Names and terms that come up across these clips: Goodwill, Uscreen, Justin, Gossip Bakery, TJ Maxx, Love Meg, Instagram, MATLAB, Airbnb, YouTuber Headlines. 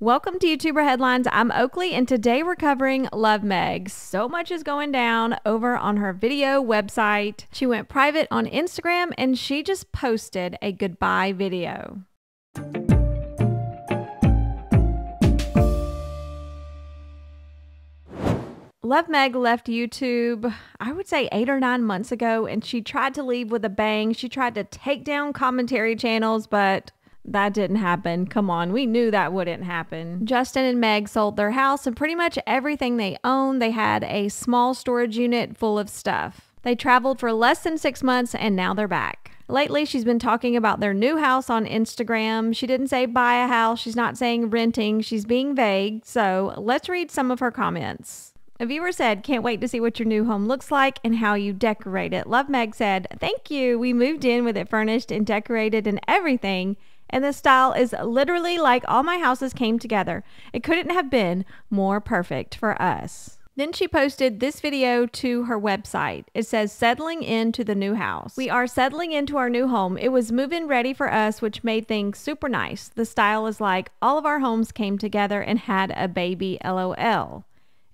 Welcome to YouTuber Headlines. I'm Oakley, and today we're covering Love Meg. So much is going down over on her video website. She went private on Instagram, and she just posted a goodbye video. Love Meg left YouTube, I would say 8 or 9 months ago, and she tried to leave with a bang. She tried to take down commentary channels, but that didn't happen. Come on, we knew that wouldn't happen. Justin and Meg sold their house and pretty much everything they owned. They had a small storage unit full of stuff. They traveled for less than 6 months and now they're back. Lately, she's been talking about their new house on Instagram. She didn't say buy a house. She's not saying renting. She's being vague. So let's read some of her comments. A viewer said, "Can't wait to see what your new home looks like and how you decorate it." Love Meg said, "Thank you. We moved in with it furnished and decorated and everything. And the style is literally like all my houses came together. It couldn't have been more perfect for us." Then she posted this video to her website. It says, "Settling into the new house. We are settling into our new home. It was move-in ready for us, which made things super nice. The style is like all of our homes came together and had a baby, LOL.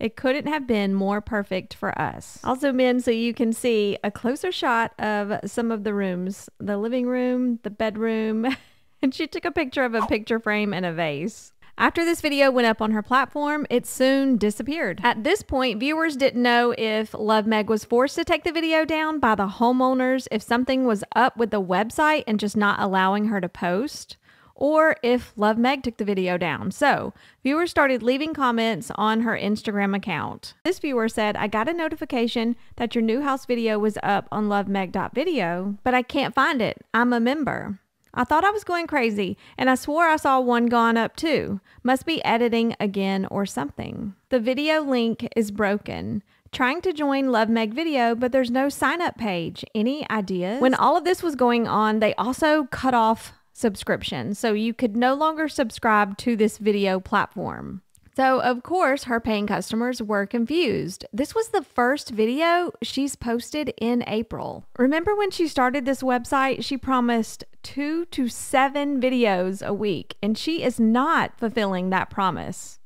It couldn't have been more perfect for us." I'll zoom in so you can see a closer shot of some of the rooms. The living room, the bedroom, and she took a picture of a picture frame and a vase. After this video went up on her platform, it soon disappeared. At this point, viewers didn't know if Love Meg was forced to take the video down by the homeowners, if something was up with the website and just not allowing her to post, or if Love Meg took the video down. So viewers started leaving comments on her Instagram account. This viewer said, "I got a notification that your new house video was up on lovemeg.video, but I can't find it. I'm a member. I thought I was going crazy, and I swore I saw one gone up too. Must be editing again or something. The video link is broken. Trying to join Love Meg video, but there's no sign up page. Any ideas?" When all of this was going on, they also cut off subscription, so you could no longer subscribe to this video platform. So of course her paying customers were confused. This was the first video she's posted in April. Remember when she started this website, she promised 2 to 7 videos a week, and she is not fulfilling that promise.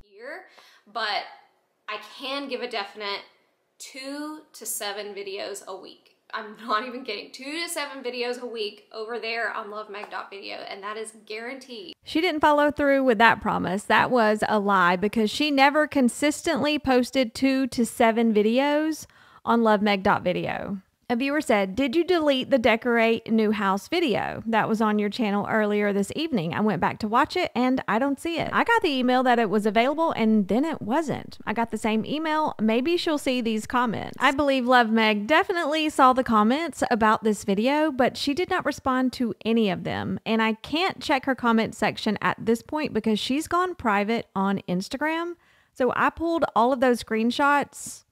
But I can give a definite 2 to 7 videos a week. I'm not even kidding. 2 to 7 videos a week over there on lovemeg.video, and that is guaranteed. She didn't follow through with that promise. That was a lie, because she never consistently posted 2 to 7 videos on lovemeg.video. A viewer said, "Did you delete the decorate new house video that was on your channel earlier this evening? I went back to watch it and I don't see it. I got the email that it was available and then it wasn't. I got the same email. Maybe she'll see these comments." I believe Love Meg definitely saw the comments about this video, but she did not respond to any of them. And I can't check her comment section at this point because she's gone private on Instagram. So I pulled all of those screenshots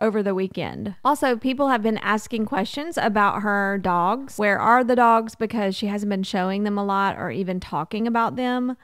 over the weekend. Also, people have been asking questions about her dogs. Where are the dogs? Because she hasn't been showing them a lot or even talking about them.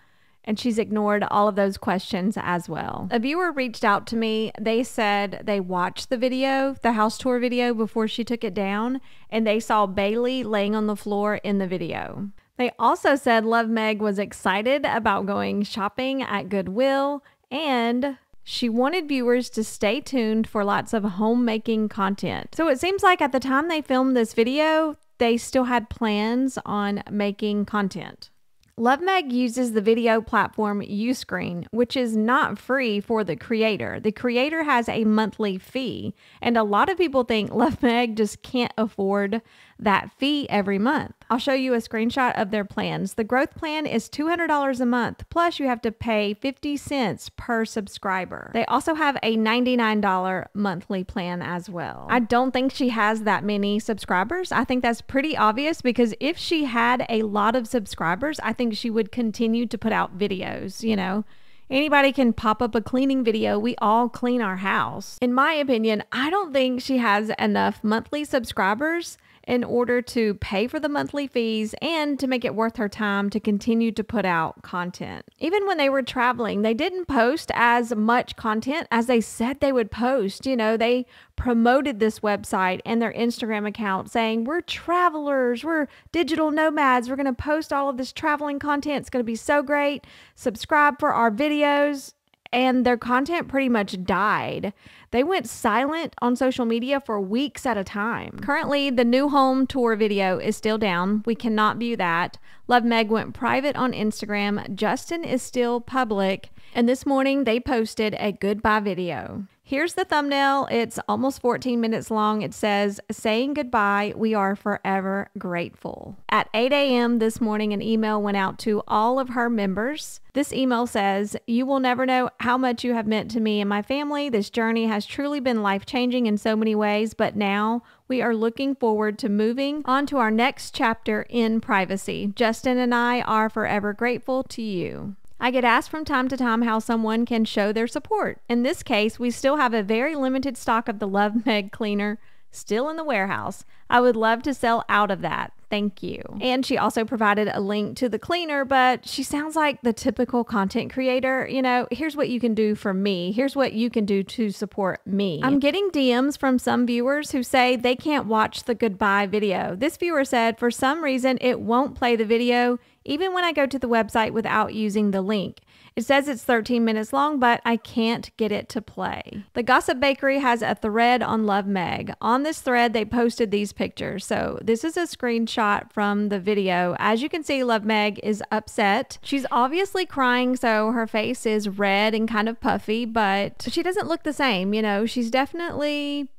And she's ignored all of those questions as well. A viewer reached out to me. They said they watched the video, the house tour video, before she took it down, and they saw Bailey laying on the floor in the video. They also said Love Meg was excited about going shopping at Goodwill, and she wanted viewers to stay tuned for lots of homemaking content. So it seems like at the time they filmed this video, they still had plans on making content. Love Meg uses the video platform Uscreen, which is not free for the creator. The creator has a monthly fee, and a lot of people think Love Meg just can't afford that fee every month. I'll show you a screenshot of their plans. The growth plan is $200 a month, plus you have to pay 50 cents per subscriber. They also have a $99 monthly plan as well. I don't think she has that many subscribers. I think that's pretty obvious, because if she had a lot of subscribers, I think she would continue to put out videos. You know, anybody can pop up a cleaning video. We all clean our house. In my opinion, I don't think she has enough monthly subscribers in order to pay for the monthly fees and to make it worth her time to continue to put out content. Even when they were traveling, they didn't post as much content as they said they would post. You know, they promoted this website and their Instagram account saying, we're travelers, we're digital nomads, we're going to post all of this traveling content. It's going to be so great. Subscribe for our videos. And their content pretty much died. They went silent on social media for weeks at a time. Currently, the new home tour video is still down. We cannot view that. Love Meg went private on Instagram. Justin is still public. And this morning, they posted a goodbye video. Here's the thumbnail. It's almost 14 minutes long. It says, saying goodbye, we are forever grateful. At 8 a.m. this morning, an email went out to all of her members. This email says, you will never know how much you have meant to me and my family. This journey has truly been life-changing in so many ways, but now we are looking forward to moving on to our next chapter in privacy. Justin and I are forever grateful to you. I get asked from time to time how someone can show their support. In this case, we still have a very limited stock of the Love Meg cleaner still in the warehouse. I would love to sell out of that. Thank you. And she also provided a link to the cleaner, but she sounds like the typical content creator. You know, here's what you can do for me. Here's what you can do to support me. I'm getting DMs from some viewers who say they can't watch the goodbye video. This viewer said, for some reason, it won't play the video even when I go to the website without using the link. It says it's 13 minutes long, but I can't get it to play. The Gossip Bakery has a thread on Love Meg. On this thread, they posted these pictures. So this is a screenshot from the video. As you can see, Love Meg is upset. She's obviously crying, so her face is red and kind of puffy, but she doesn't look the same. You know, she's definitely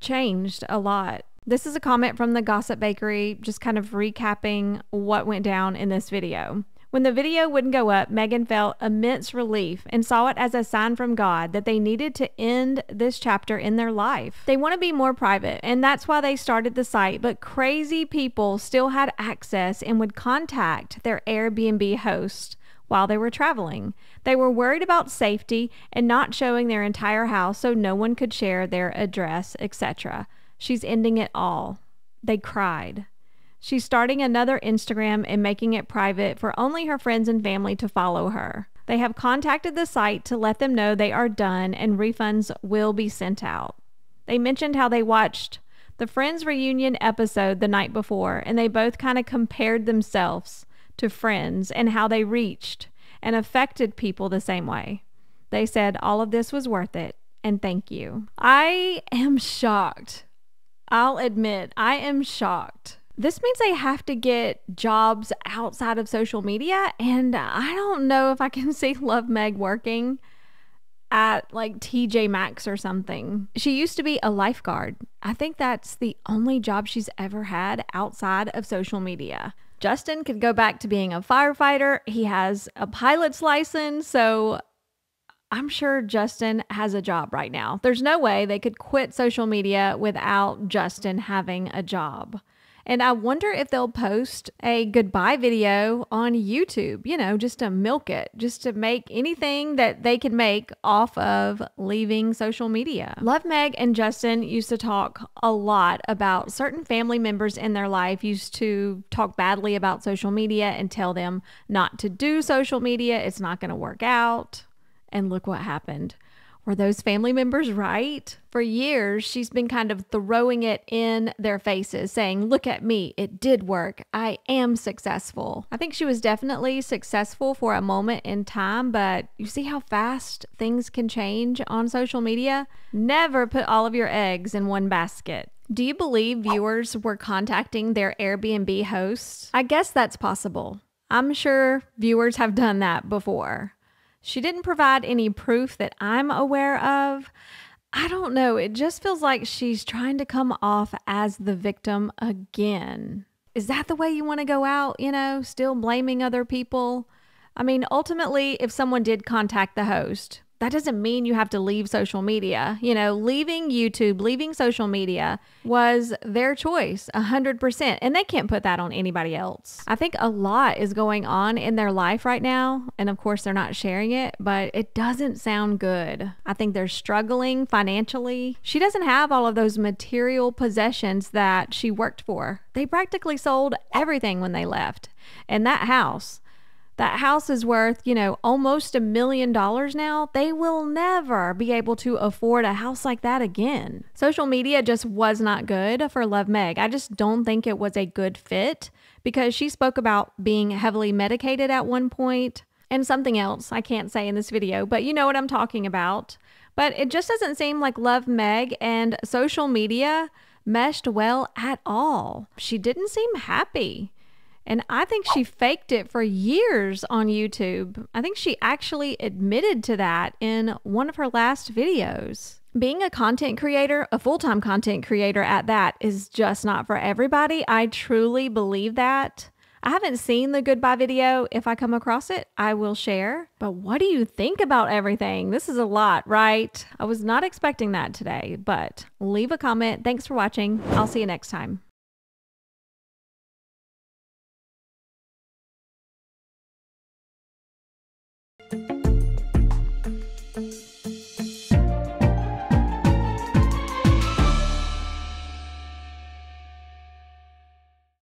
changed a lot. This is a comment from the Gossip Bakery, just kind of recapping what went down in this video. When the video wouldn't go up, Megan felt immense relief and saw it as a sign from God that they needed to end this chapter in their life. They want to be more private, and that's why they started the site, but crazy people still had access and would contact their Airbnb host while they were traveling. They were worried about safety and not showing their entire house so no one could share their address, etc. She's ending it all. They cried. She's starting another Instagram and making it private for only her friends and family to follow her. They have contacted the site to let them know they are done and refunds will be sent out. They mentioned how they watched the Friends reunion episode the night before, and they both kind of compared themselves to Friends and how they reached and affected people the same way. They said, all of this was worth it, and thank you. I am shocked. I'll admit, I am shocked. This means they have to get jobs outside of social media, and I don't know if I can see Love Meg working at like TJ Maxx or something. She used to be a lifeguard. I think that's the only job she's ever had outside of social media. Justin could go back to being a firefighter. He has a pilot's license, so I'm sure Justin has a job right now. There's no way they could quit social media without Justin having a job. And I wonder if they'll post a goodbye video on YouTube, you know, just to milk it, just to make anything that they can make off of leaving social media. Love Meg and Justin used to talk a lot about certain family members in their life, used to talk badly about social media and tell them not to do social media. It's not going to work out. And look what happened. Were those family members right? For years, she's been kind of throwing it in their faces, saying, look at me, it did work. I am successful. I think she was definitely successful for a moment in time, but you see how fast things can change on social media? Never put all of your eggs in one basket. Do you believe viewers were contacting their Airbnb hosts? I guess that's possible. I'm sure viewers have done that before. She didn't provide any proof that I'm aware of. I don't know. It just feels like she's trying to come off as the victim again. Is that the way you want to go out? You know, still blaming other people? I mean, ultimately, if someone did contact the host, that doesn't mean you have to leave social media. You know, leaving YouTube, leaving social media was their choice, 100%. And they can't put that on anybody else. I think a lot is going on in their life right now. And of course, they're not sharing it, but it doesn't sound good. I think they're struggling financially. She doesn't have all of those material possessions that she worked for. They practically sold everything when they left. And that house is worth, you know, almost $1 million now. They will never be able to afford a house like that again. Social media just was not good for Love Meg. I just don't think it was a good fit because she spoke about being heavily medicated at one point and something else I can't say in this video, but you know what I'm talking about. But it just doesn't seem like Love Meg and social media meshed well at all. She didn't seem happy. And I think she faked it for years on YouTube. I think she actually admitted to that in one of her last videos. Being a content creator, a full-time content creator at that, is just not for everybody. I truly believe that. I haven't seen the goodbye video. If I come across it, I will share. But what do you think about everything? This is a lot, right? I was not expecting that today, but leave a comment. Thanks for watching. I'll see you next time.